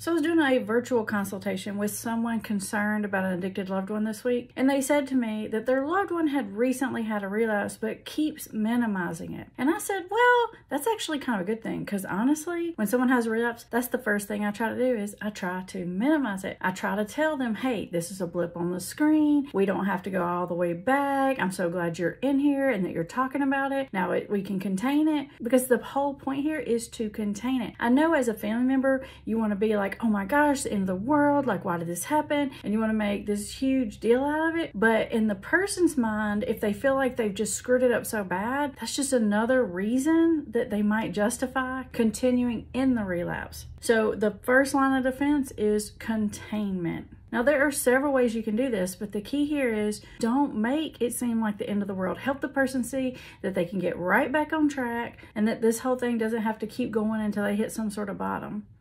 So I was doing a virtual consultation with someone concerned about an addicted loved one this week, and they said to me that their loved one had recently had a relapse but keeps minimizing it. And I said, well, that's actually kind of a good thing, because honestly, when someone has a relapse, that's the first thing I try to do is I try to minimize it. I try to tell them, hey, this is a blip on the screen. We don't have to go all the way back. I'm so glad you're in here and that you're talking about it. Now we can contain it, because the whole point here is to contain it. I know as a family member, you want to be like, oh my gosh, the end of the world, like why did this happen? And you want to make this huge deal out of it. But in the person's mind, if they feel like they've just screwed it up so bad, that's just another reason that they might justify continuing in the relapse. So the first line of defense is containment. Now, there are several ways you can do this, but the key here is don't make it seem like the end of the world. Help the person see that they can get right back on track and that this whole thing doesn't have to keep going until they hit some sort of bottom.